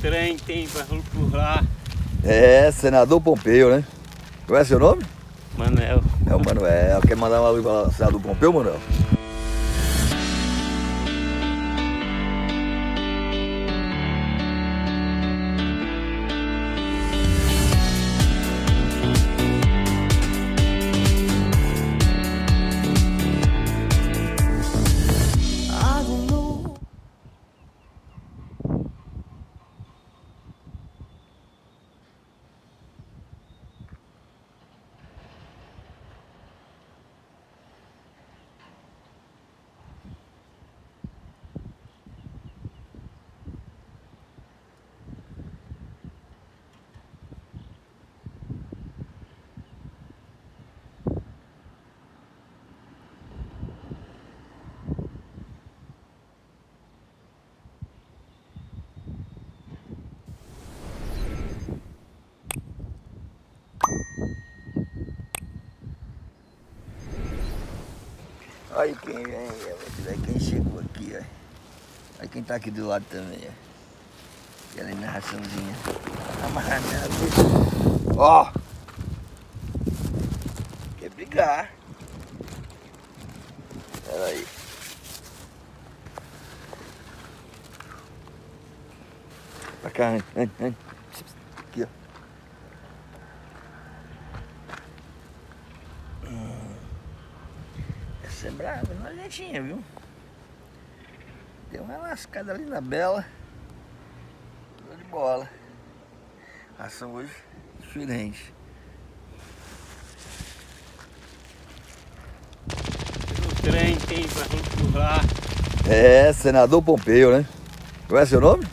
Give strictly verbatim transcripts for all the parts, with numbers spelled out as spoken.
trem, tem barulho por lá. É, senador Pompeu, né? Qual é seu nome? Manuel. É o Manuel. Quer mandar uma luz para o senador Pompeu, Manuel? Olha quem vem, olha quem chegou aqui, olha. Olha quem tá aqui do lado também, olha. Aquela narraçãozinha amarrada. Ó! Quer brigar? Olha aí. Pra cá, hein, hein, hein. Aqui, ó. É brava, não adiantinha, viu? Deu uma lascada ali na bela. Deu de bola. Ação hoje diferente. O trem tem pra gente pular. É, senador Pompeu, né? Qual é seu nome?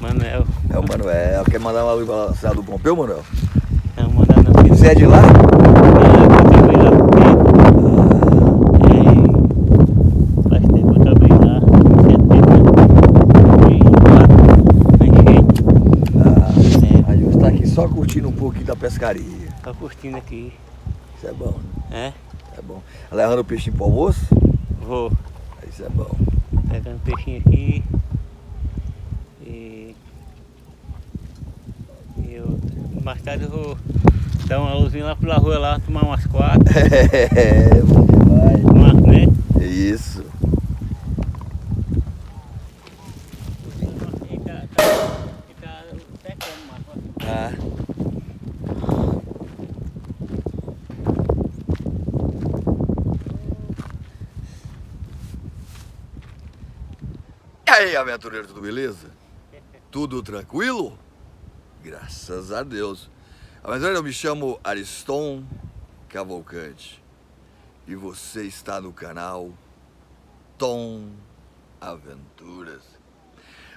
Manuel. É o Manuel. Quer mandar uma luz para o senador Pompeu, Manuel? Não, mandar não. Você é de lá? Da pescaria. Tá curtindo aqui. Isso é bom, né? É? É bom. Levando o peixinho pro almoço? Vou. Isso é bom. Pegando o peixinho aqui. E... e eu... mais tarde eu vou dar uma luzinha lá pela rua lá, tomar umas quatro. É, bom demais. Tomar, né? É isso. E aí, aventureiro, tudo beleza? Tudo tranquilo? Graças a Deus. Aventureiro, eu me chamo Ariston Cavalcante e você está no canal Tom Aventuras.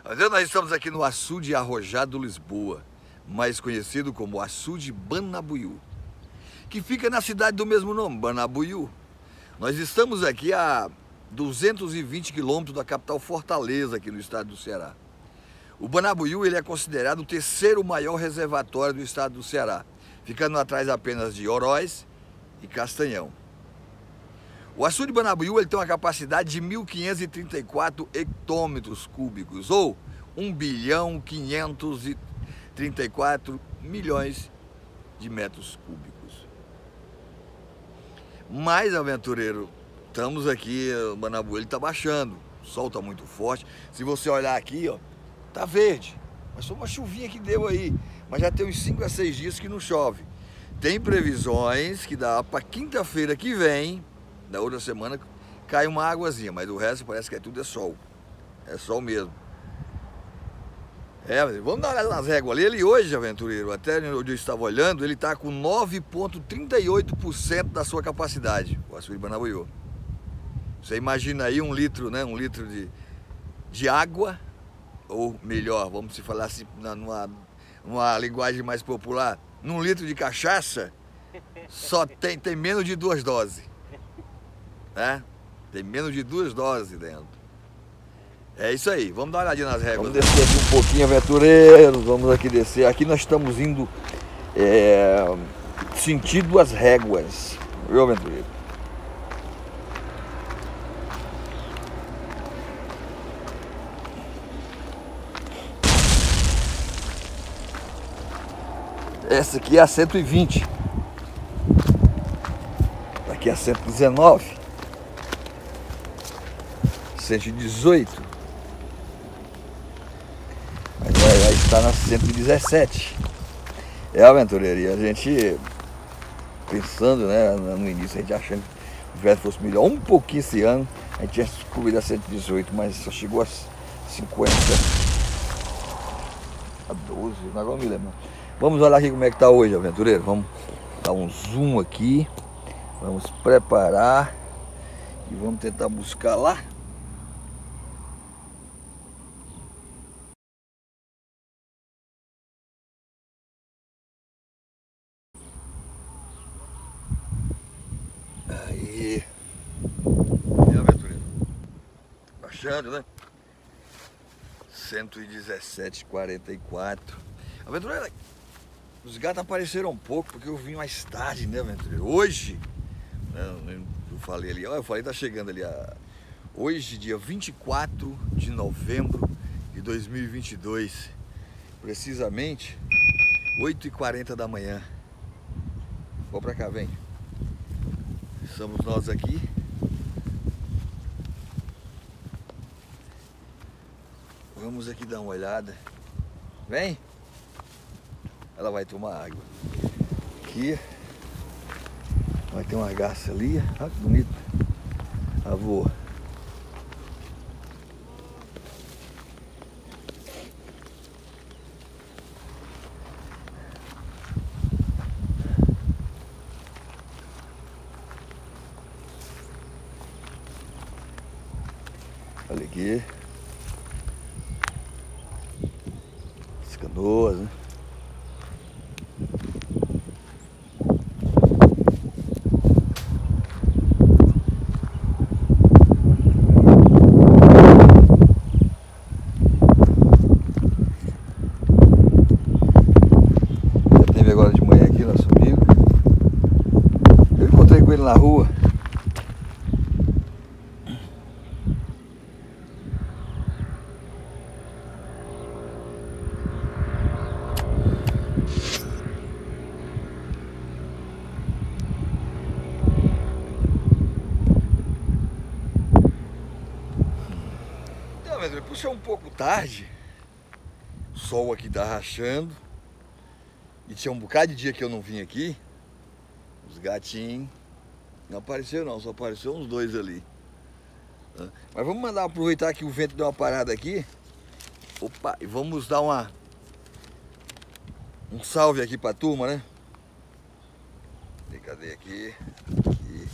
Aventureiro, nós estamos aqui no Açude Arrojado, Lisboa, mais conhecido como Açude Banabuiú, que fica na cidade do mesmo nome, Banabuiú. Nós estamos aqui a duzentos e vinte quilômetros da capital Fortaleza, aqui no estado do Ceará. O Banabuiú, ele é considerado o terceiro maior reservatório do estado do Ceará, ficando atrás apenas de Orós e Castanhão. O açude Banabuiú, ele tem uma capacidade de mil quinhentos e trinta e quatro hectômetros cúbicos, ou um bilhão quinhentos e trinta e quatro milhões de metros cúbicos. Mas, aventureiro, estamos aqui, o Banabuiú está baixando, o sol está muito forte. Se você olhar aqui, ó, tá verde, mas só uma chuvinha que deu aí. Mas já tem uns cinco a seis dias que não chove. Tem previsões que dá para quinta-feira que vem, da outra semana, cai uma águazinha, mas do resto parece que é tudo é sol. É sol mesmo. É, vamos dar uma olhada nas réguas ali. Ele hoje, aventureiro, até onde eu estava olhando, ele está com nove vírgula trinta e oito por cento da sua capacidade, o açude Banabuiú. Você imagina aí um litro, né? Um litro de, de água, ou melhor, vamos se falar assim, numa, numa linguagem mais popular, num litro de cachaça, só tem, tem menos de duas doses, né? Tem menos de duas doses dentro. É isso aí, vamos dar uma olhadinha nas réguas. Vamos descer aqui um pouquinho, aventureiros, vamos aqui descer. Aqui nós estamos indo é, sentido as réguas, viu, aventureiro? Essa aqui é a cento e vinte. Aqui é a cento e dezenove. cento e dezoito. Agora já está na cento e dezessete. É, aventureiro, e a gente pensando, né, no início, a gente achando que o velho fosse melhor um pouquinho esse ano, a gente tinha subido a cento e dezoito, mas só chegou a cinquenta, a doze, agora me lembro. Vamos olhar aqui como é que está hoje, aventureiro. Vamos dar um zoom aqui, vamos preparar e vamos tentar buscar lá. Aí, é, aventureiro, baixando, né? cento e dezessete e quarenta e quatro. Aventureiro, os gatos apareceram um pouco porque eu vim mais tarde, né, aventureiro? Hoje, né, eu falei ali, ó, eu falei, tá chegando ali, a... hoje, dia vinte e quatro de novembro de dois mil e vinte e dois, precisamente oito e quarenta da manhã. Vou pra cá, vem. Estamos nós aqui. Vamos aqui dar uma olhada. Vem! Ela vai tomar água. Aqui. Vai ter uma garça ali. Olha que bonito. Avô. Olha aqui. As canoas, né? Já teve agora de manhã aqui nosso amigo. Eu encontrei com ele na rua. Puxou um pouco tarde, o sol aqui tá rachando e tinha um bocado de dia que eu não vim aqui. Os gatinhos não apareceram não, só apareceram uns dois ali. Mas vamos mandar aproveitar que o vento deu uma parada aqui. Opa, e vamos dar uma um salve aqui pra turma, né? Cadê aqui? Aqui.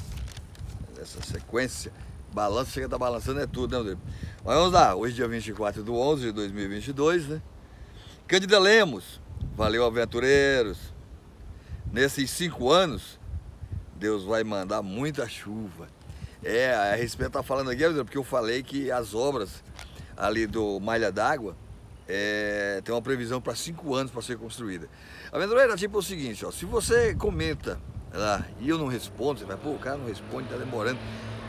Nessa sequência. Balanço, chega a tá balançando, é tudo, né, Rodrigo? Mas vamos lá, hoje dia vinte e quatro de onze de dois mil e vinte e dois, né? Cândida Lemos, valeu, aventureiros. Nesses cinco anos, Deus vai mandar muita chuva. É, a respeito tá falando aqui, porque eu falei que as obras ali do Malha d'Água é, tem uma previsão para cinco anos para ser construída. Aventureiro, tipo o seguinte, ó, se você comenta lá e eu não respondo, você vai, pô, o cara não responde, tá demorando.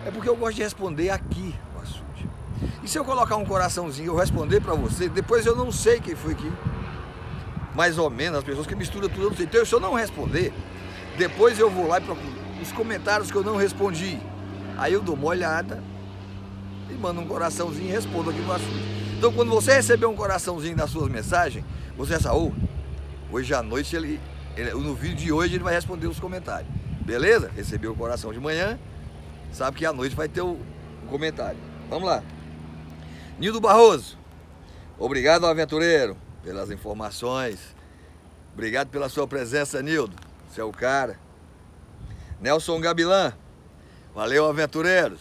É porque eu gosto de responder aqui no Açude. E se eu colocar um coraçãozinho e eu responder pra você, depois eu não sei quem foi que, mais ou menos, as pessoas que misturam tudo, eu não sei. Então, se eu não responder, depois eu vou lá e procuro os comentários que eu não respondi. Aí eu dou uma olhada e mando um coraçãozinho e respondo aqui no Açude. Então, quando você receber um coraçãozinho nas suas mensagens, você já oh, hoje à noite, ele, ele, no vídeo de hoje, ele vai responder os comentários. Beleza? Recebeu o coração de manhã. Sabe que à noite vai ter o comentário. Vamos lá. Nildo Barroso. Obrigado, aventureiro, pelas informações. Obrigado pela sua presença, Nildo. Você é o cara. Nelson Gabilan. Valeu, aventureiros.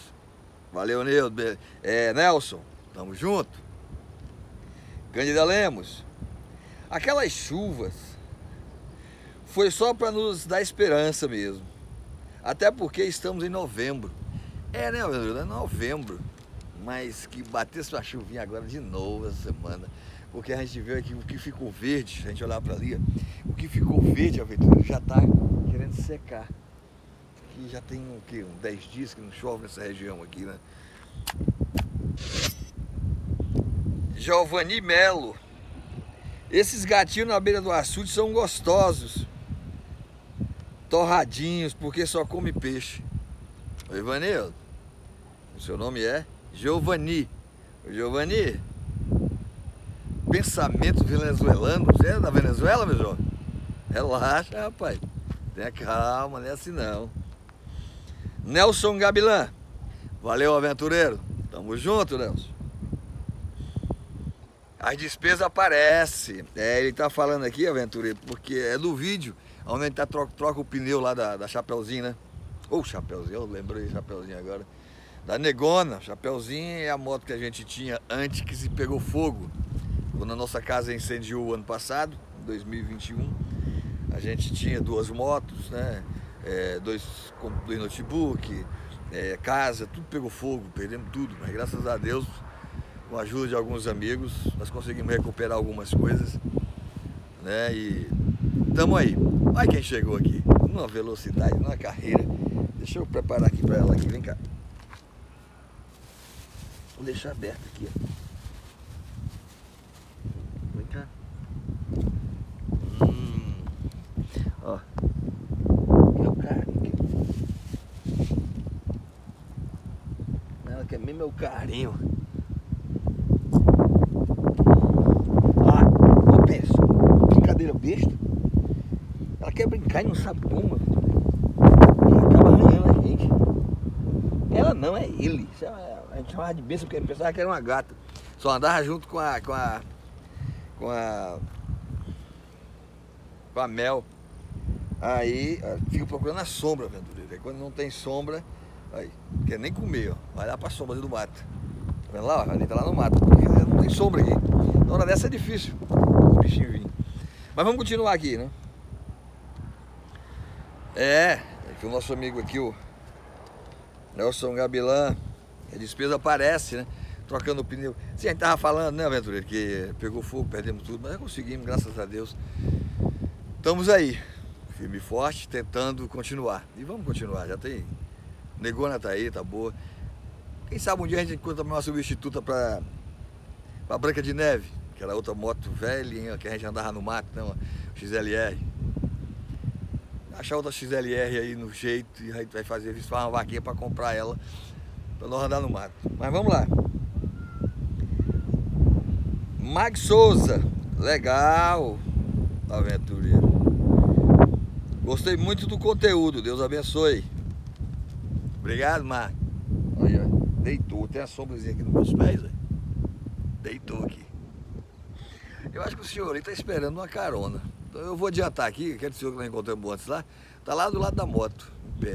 Valeu, Nildo. É, Nelson, tamo junto. Cândida Lemos. Aquelas chuvas foi só para nos dar esperança mesmo. Até porque estamos em novembro. É, né, meu? É novembro. Mas que batesse uma chuvinha agora de novo essa semana. Porque a gente vê aqui o que ficou verde, a gente olhar para ali, o que ficou verde, aventura, já está querendo secar. Aqui já tem o quê? Uns dez dias que não chove nessa região aqui, né? Giovanni Melo. Esses gatinhos na beira do açude são gostosos, torradinhos, porque só come peixe. Ô Ivanildo, o seu nome é Giovanni. Ô Giovanni, pensamento venezuelano, você é da Venezuela, meu jovem? Relaxa, rapaz, tenha calma, não é assim não. Nelson Gabilan, valeu, aventureiro, tamo junto, Nelson. As despesas aparecem. É, ele tá falando aqui, aventureiro, porque é do vídeo, onde a gente tá, troca, troca o pneu lá da, da Chapeuzinho, né? Ou oh, Chapeuzinho, eu lembrei Chapeuzinho agora. Da Negona. Chapeuzinho é a moto que a gente tinha antes que se pegou fogo. Quando a nossa casa incendiou o ano passado, dois mil e vinte e um, a gente tinha duas motos, né? É, dois, dois notebook, é, casa, tudo pegou fogo, perdemos tudo, mas graças a Deus, com a ajuda de alguns amigos, nós conseguimos recuperar algumas coisas, né? E estamos aí. Olha quem chegou aqui, numa velocidade, numa carreira. Deixa eu preparar aqui para ela, aqui. Vem cá. Vou deixar aberto aqui. Ó. Vem cá. Hum. Ó. Aqui é o carinho. Ela quer mesmo meu carinho. Besta, ela quer brincar e não sabe como, ela acaba arranhando a gente. Ela não, é ele. A gente chamava de besta porque ele pensava que era uma gata. Só andava junto com a com a com a, com a Mel. Aí fica procurando a sombra, aventureiro. Aí quando não tem sombra, aí não quer nem comer, ó. Vai lá pra sombra do mato. Tá vendo lá? Ó, ela tá lá no mato, porque não tem sombra aqui. Na hora dessa é difícil os bichinhos virem. Mas vamos continuar aqui, né? É, aqui o nosso amigo aqui, o Nelson Gabilan, a despesa aparece, né? Trocando o pneu. Sim, a gente tava falando, né, aventureiro? Que pegou fogo, perdemos tudo, mas conseguimos, graças a Deus. Estamos aí, firme e forte, tentando continuar. E vamos continuar, já tem... Negona tá aí, tá boa. Quem sabe um dia a gente encontra uma substituta para a Branca de Neve. Aquela outra moto velha que a gente andava no mato, né? X L R. Achar outra X L R aí no jeito e aí vai fazer isso, faz uma vaquinha para comprar ela para nós andar no mato. Mas vamos lá. Mike Souza, legal, aventureiro. Gostei muito do conteúdo, Deus abençoe. Obrigado, Mike. Olha, deitou, tem a sombrazinha aqui nos meus pés, véio. Deitou aqui. Eu acho que o senhor está esperando uma carona. Então eu vou adiantar aqui, aquele senhor que nós encontramos antes lá, está lá do lado da moto, em pé.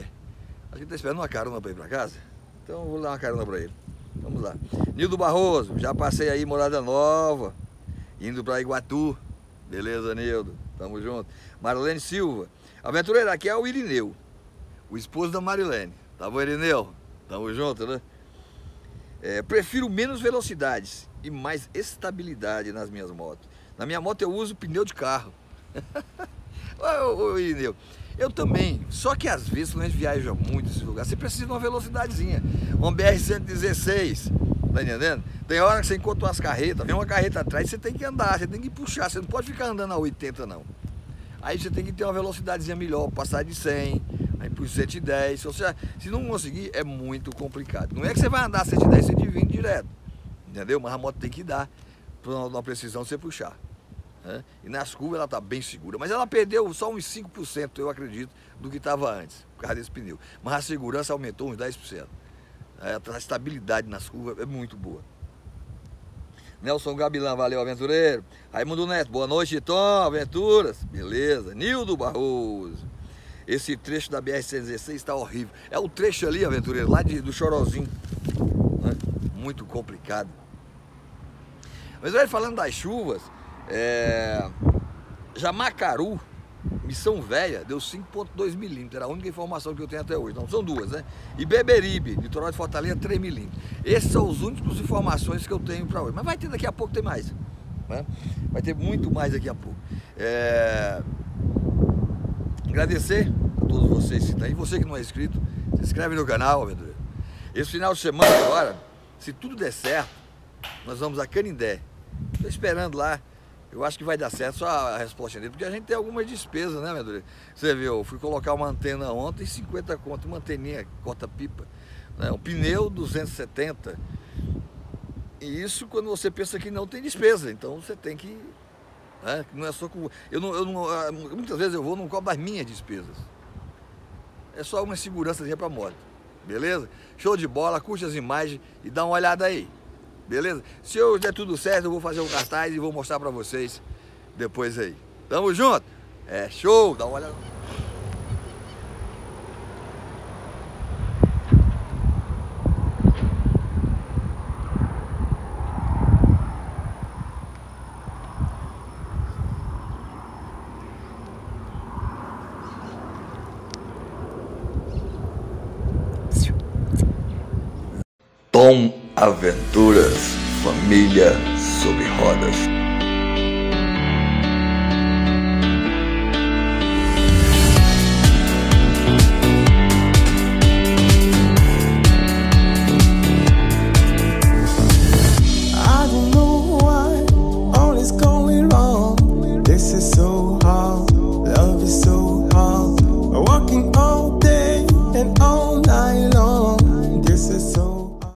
Acho que está esperando uma carona para ir para casa. Então eu vou dar uma carona para ele. Vamos lá. Nildo Barroso, já passei aí, Morada Nova, indo para Iguatu. Beleza, Nildo? Tamo junto. Marilene Silva. Aventureira, aqui é o Irineu, o esposo da Marilene. Tá bom, Irineu? Tamo junto, né? É, prefiro menos velocidades e mais estabilidade nas minhas motos. Na minha moto eu uso pneu de carro. Ô Irineu, eu também, só que às vezes quando a gente viaja muito nesse lugar, você precisa de uma velocidadezinha, uma B R cento e dezesseis, tá entendendo? Tem hora que você encontra umas carretas, vem uma carreta atrás, você tem que andar, você tem que puxar, você não pode ficar andando a oitenta não. Aí você tem que ter uma velocidadezinha melhor, passar de cem, aí por cento e dez, se, você, se não conseguir é muito complicado. Não é que você vai andar cento e dez, cento e vinte direto. Entendeu? Mas a moto tem que dar para uma precisão você puxar, né? E nas curvas ela tá bem segura, mas ela perdeu só uns cinco por cento, eu acredito, do que estava antes, por causa desse pneu. Mas a segurança aumentou uns dez por cento. A estabilidade nas curvas é muito boa. Nelson Gabilan, valeu, aventureiro. Raimundo Neto, boa noite, Tom Aventuras. Beleza. Nildo Barroso. Esse trecho da B R cento e dezesseis está horrível. É o trecho ali, aventureiro, lá de, do Chorozinho, né? Muito complicado. Mas olha, falando das chuvas, é... Jamacaru, Missão Velha, deu cinco vírgula dois milímetros, era a única informação que eu tenho até hoje, não, são duas, né? E Beberibe, litoral de Fortaleza, três milímetros. Essas são as únicas informações que eu tenho para hoje, mas vai ter daqui a pouco, tem mais, né? Vai ter muito mais daqui a pouco. É... Agradecer a todos vocês que estão aí, você que não é inscrito, se inscreve no canal, aventureiro. Esse final de semana agora, se tudo der certo, nós vamos a Canindé. Estou esperando lá, Eu acho que vai dar certo a resposta dele, porque a gente tem algumas despesas, né, Meduri? Você viu, eu fui colocar uma antena ontem, cinquenta conto, uma anteninha, corta-pipa, né? Um pneu, duzentos e setenta. E isso quando você pensa que não tem despesa, então você tem que... Né? Não é só com... eu não, eu não, muitas vezes eu vou, não cobro as minhas despesas. É só uma segurançazinha para a moto, beleza? Show de bola, curte as imagens e dá uma olhada aí. Beleza? Se eu der tudo certo, eu vou fazer um cartaz e vou mostrar pra vocês depois aí. Tamo junto? É show! Dá uma olhada. Tom Aventuras, Família Sob Rodas.